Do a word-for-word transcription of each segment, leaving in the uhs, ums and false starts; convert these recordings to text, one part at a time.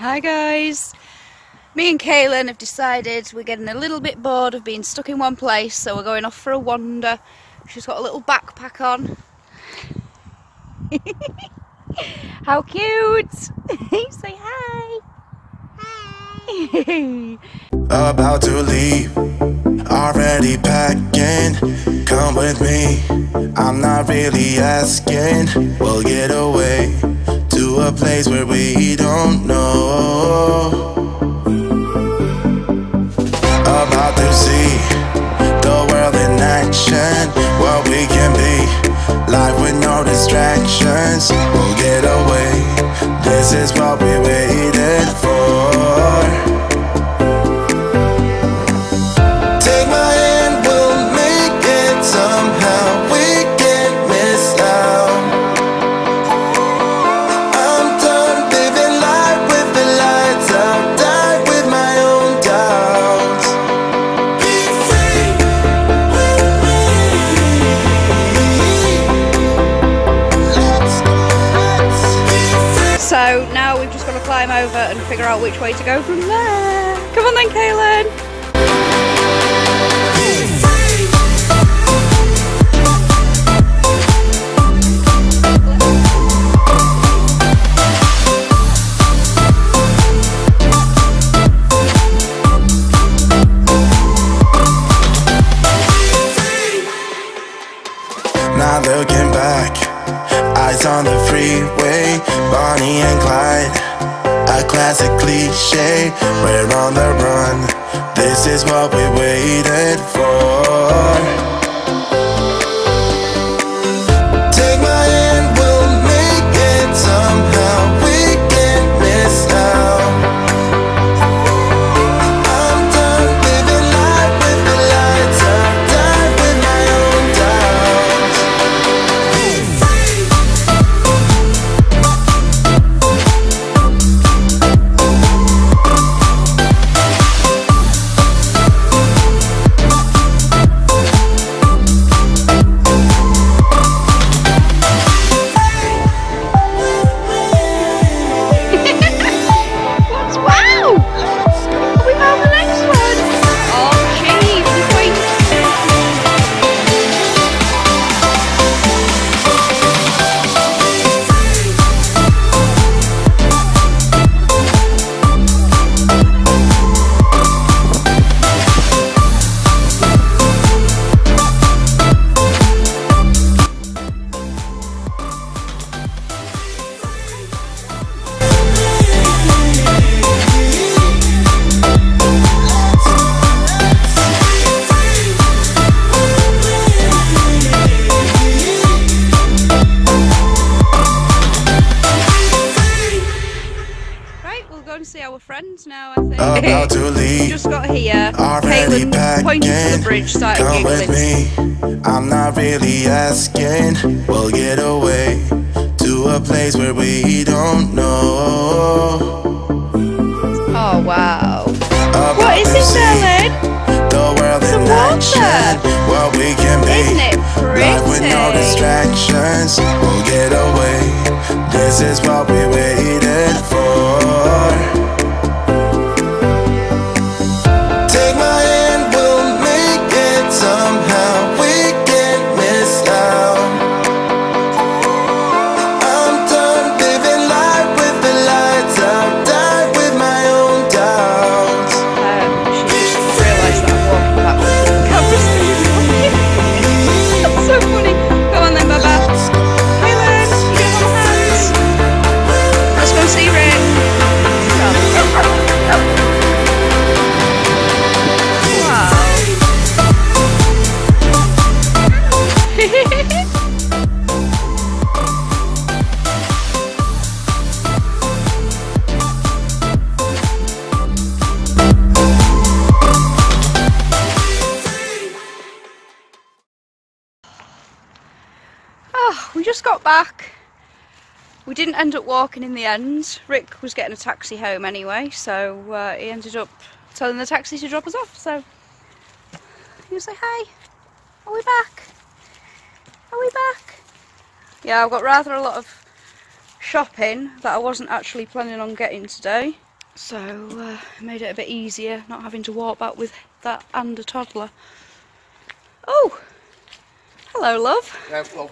Hi guys, me and Kahlan have decided we're getting a little bit bored of being stuck in one place, so we're going off for a wander. She's got a little backpack on. How cute! Say hi! Hi! About to leave, already packing, come with me, I'm not really asking, we'll get away. To a place where we don't know. About to see the world in action, what we can be, life with no distractions. We'll get away, this is what we waited for. Take my hand, we'll make it somehow, we can't miss out. Over and figure out which way to go from there. Come on then, Kahlan. Now looking back, eyes on the freeway, Bonnie and Clyde. A classic cliche, we're on the run, this is what we waited for. Now, I think. About to leave. Just got here. Already packing. Pointed to the bridge, started giggling. Come with me. I'm not really asking. We'll get away to a place where we don't know. Oh wow! About what is this, Aaron? The world in action. What we can be. Isn't it pretty? Life with no distractions. We'll get away. This is what we waited for. We just got back. We didn't end up walking in the end. Rick was getting a taxi home anyway, so uh, he ended up telling the taxi to drop us off. So he was like, "Hey, are we back? Are we back?" Yeah, I've got rather a lot of shopping that I wasn't actually planning on getting today. So uh, made it a bit easier not having to walk back with that and a toddler. Oh, hello, love. Yeah, well.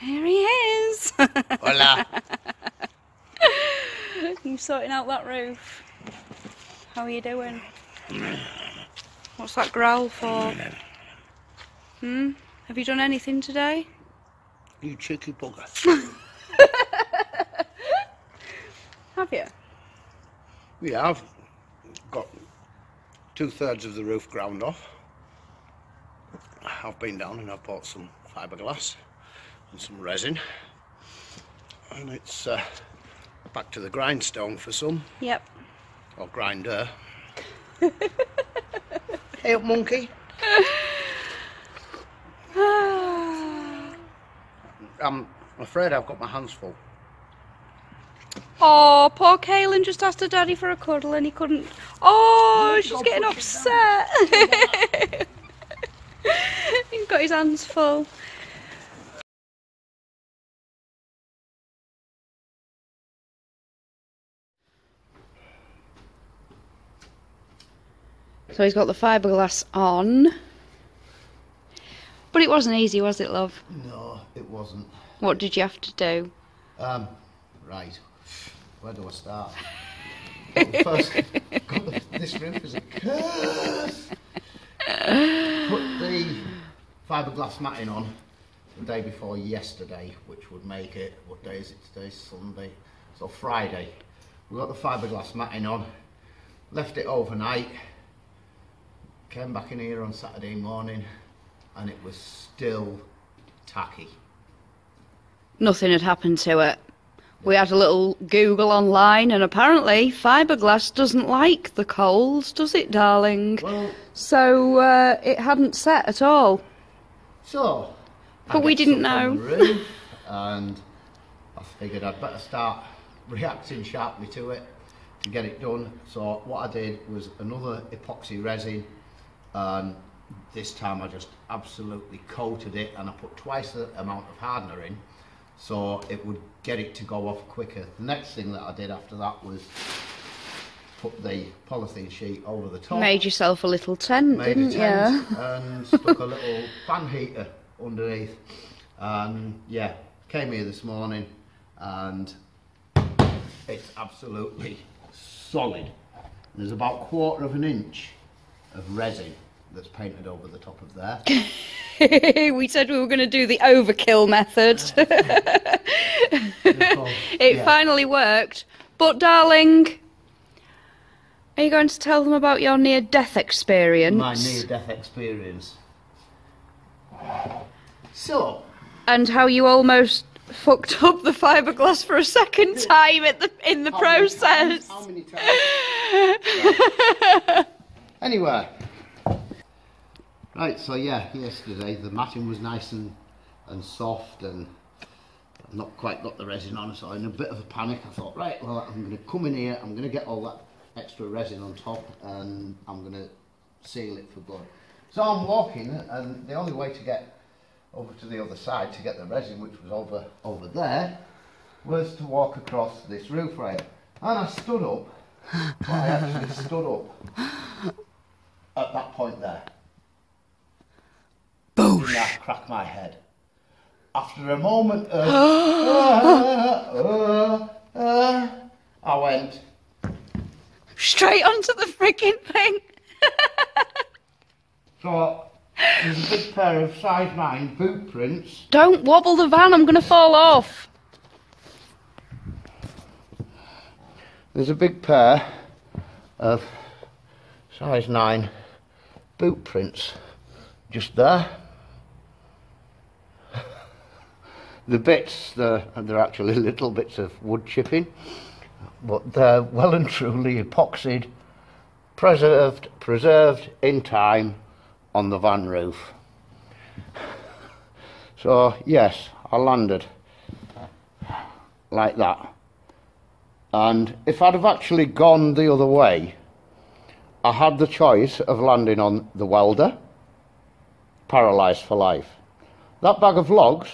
Here he is. Hola. You sorting out that roof? How are you doing? What's that growl for? Hmm? Have you done anything today? You cheeky bugger. Have you? We have. Got two thirds of the roof ground off. I've been down and I've bought some fiberglass and some resin. And it's uh, back to the grindstone for some. Yep. Or grinder. Hey up, monkey. I'm afraid I've got my hands full. Oh, poor Kahlan just asked her daddy for a cuddle and he couldn't. Oh, oh she's God, getting upset. He's got his hands full. So he's got the fiberglass on. But it wasn't easy, was it, love? No, it wasn't. What did you have to do? Um, right. Where do I start? Well, first, God, this roof is a curse. Put the fiberglass matting on the day before yesterday, which would make it, what day is it today? Sunday. So Friday. We got the fiberglass matting on, left it overnight, came back in here on Saturday morning, and it was still tacky. Nothing had happened to it. We had a little Google online, and apparently fiberglass doesn't like the coals, does it, darling? Well, so uh, it hadn't set at all. So, but we didn't know. Roof, and I figured I'd better start reacting sharply to it to get it done. So what I did was another epoxy resin, and this time I just absolutely coated it, and I put twice the amount of hardener in, so it would get it to go off quicker. The next thing that I did after that was put the polythene sheet over the top. Made yourself a little tent, made didn't you? Yeah. And stuck a little fan heater underneath. Um, yeah, came here this morning and it's absolutely solid. There's about a quarter of an inch of resin that's painted over the top of there. We said we were going to do the overkill method. It yeah. finally worked. But darling, are you going to tell them about your near-death experience? My near-death experience. So. And how you almost fucked up the fiberglass for a second time at the, in the how process. Many times, how many times? Anyway. Right, so yeah, yesterday the matting was nice and, and soft, and I've not quite got the resin on, so in a bit of a panic I thought, right, well, I'm going to come in here, I'm going to get all that extra resin on top and I'm going to seal it for good. So I'm walking, and the only way to get over to the other side to get the resin, which was over, over there, was to walk across this roof rail. And I stood up, well, I actually stood up at that point there. Boosh. I cracked my head. After a moment of uh, uh, uh, I went straight onto the freaking thing. So there's a big pair of side mine boot prints. Don't wobble the van, I'm gonna fall off. There's a big pair of size nine boot prints just there. The bits, the, they're actually little bits of wood chipping, but they're well and truly epoxied, preserved, preserved in time on the van roof. So yes, I landed like that. And if I'd have actually gone the other way, I had the choice of landing on the welder, paralysed for life. That bag of logs,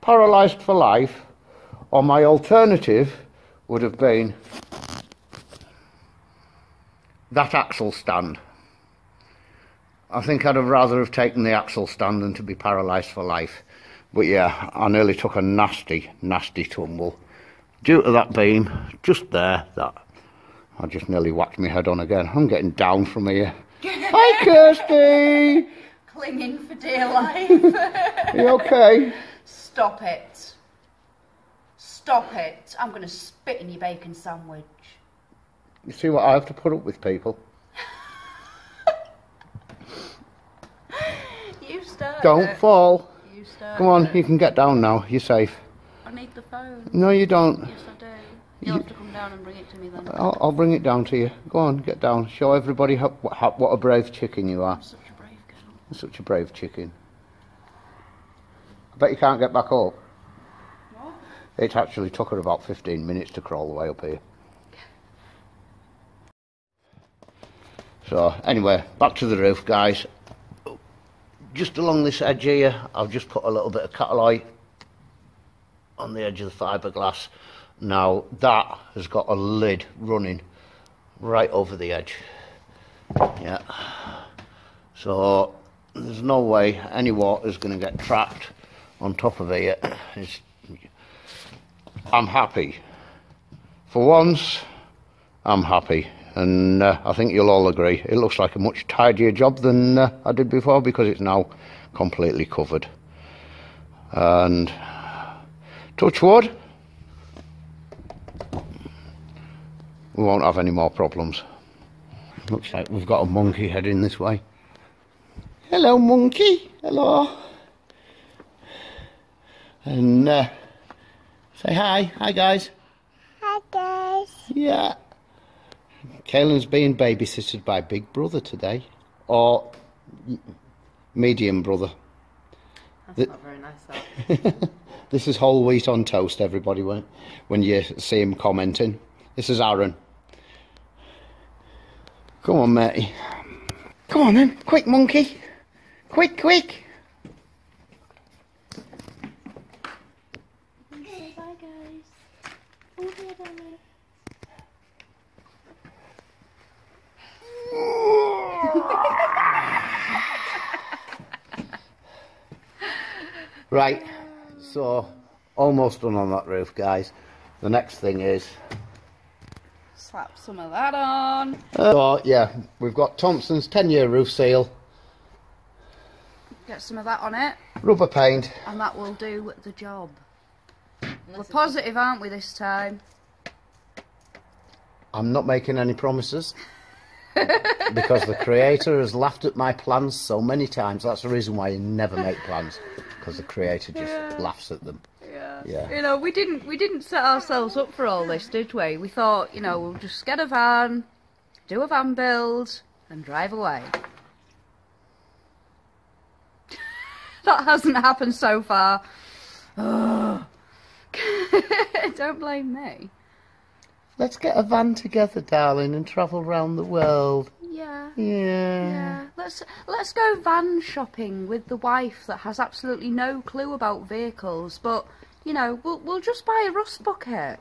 paralysed for life, Or my alternative would have been that axle stand. I think I'd have rather have taken the axle stand than to be paralysed for life. But yeah, I nearly took a nasty, nasty tumble. Due to that beam, just there, that. I just nearly whacked my head on again. I'm getting down from here. Hi, Kirsty! Clinging for dear life. You okay? Stop it. Stop it. I'm going to spit in your bacon sandwich. You see what I have to put up with, people? You start. Don't it. fall. You start. Come on, it. You can get down now. You're safe. I need the phone. No, you don't. Yes, I do. You'll have to come down and bring it to me then. I'll, I'll bring it down to you. Go on, get down. Show everybody how, how, what a brave chicken you are. I'm such a brave girl. I'm such a brave chicken. I bet you can't get back up. What? It actually took her about fifteen minutes to crawl the way up here. So, anyway, back to the roof, guys. Just along this edge here, I've just put a little bit of Catalloy on the edge of the fiberglass. Now that has got a lid running right over the edge. Yeah, so there's no way any water is going to get trapped on top of here. It's, I'm happy. For once, I'm happy, and uh, I think you'll all agree. It looks like a much tidier job than uh, I did before, because it's now completely covered. And touch wood, we won't have any more problems. Looks like we've got a monkey heading this way. Hello, monkey. Hello. And uh, say hi. Hi, guys. Hi, guys. Yeah. Kahlan's being babysitted by Big Brother today. Or Medium Brother. That's the not very nice, that. This is whole wheat on toast, everybody, when, when you see him commenting. This is Aaron. Come on, matey. Come on then, quick, monkey. Quick, quick. Say bye, guys. Right, so almost done on that roof, guys. The next thing is slap some of that on. Oh, uh, yeah, we've got Thompson's ten year roof seal. Get some of that on it. Rubber paint. And that will do the job. Unless We're positive, aren't we, this time? I'm not making any promises. Because the creator has laughed at my plans so many times. That's the reason why you never make plans. Because the creator just yeah. laughs at them. Yeah. You know, we didn't we didn't set ourselves up for all this, did we? We thought, you know, we'll just get a van, do a van build, and drive away. That hasn't happened so far. Oh. Don't blame me. Let's get a van together, darling, and travel around the world. Yeah. Yeah. Yeah. Let's let's go van shopping with the wife that has absolutely no clue about vehicles, but you know, we'll, we'll just buy a rust bucket.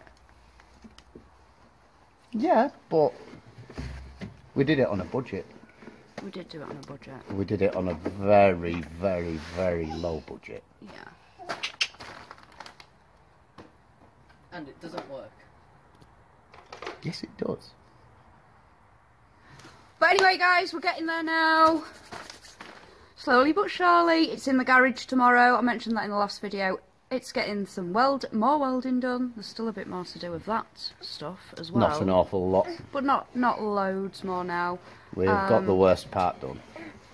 Yeah, but we did it on a budget. We did do it on a budget. We did it on a very, very, very low budget. Yeah. And it doesn't work. Yes, it does. But anyway, guys, we're getting there now. Slowly but surely. It's in the garage tomorrow. I mentioned that in the last video. It's getting some weld, more welding done. There's still a bit more to do with that stuff as well. Not an awful lot. But not not loads more now. We've um, got the worst part done.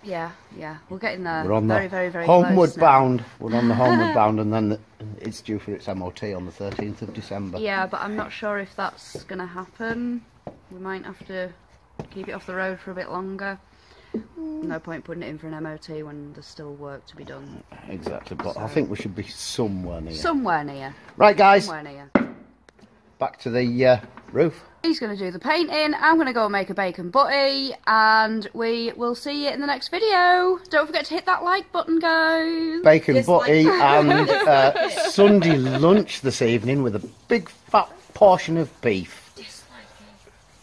Yeah, yeah. We're getting there. We're on very, the very, very homeward bound. We're on the homeward bound, and then the, it's due for its M O T on the thirteenth of December. Yeah, but I'm not sure if that's going to happen. We might have to keep it off the road for a bit longer. No point putting it in for an M O T when there's still work to be done. Exactly, but so, I think we should be somewhere near. Somewhere near. Right, guys. Somewhere near. Back to the uh, roof. He's going to do the painting. I'm going to go and make a bacon butty, and we will see you in the next video. Don't forget to hit that like button, guys. Bacon this butty and uh, Sunday lunch this evening with a big fat portion of beef.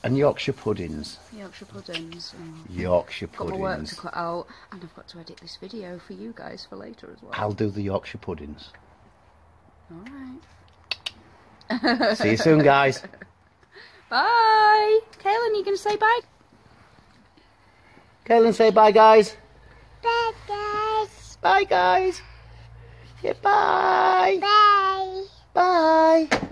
And Yorkshire puddings. Yorkshire puddings. Mm. Yorkshire puddings. Got more work to cut out, and I've got to edit this video for you guys for later as well. I'll do the Yorkshire puddings. Alright. See you soon, guys. Bye. Kahlan, you going to say bye? Kahlan, say bye, guys. Bye, guys. Bye, guys. Yeah, bye. Bye. Bye.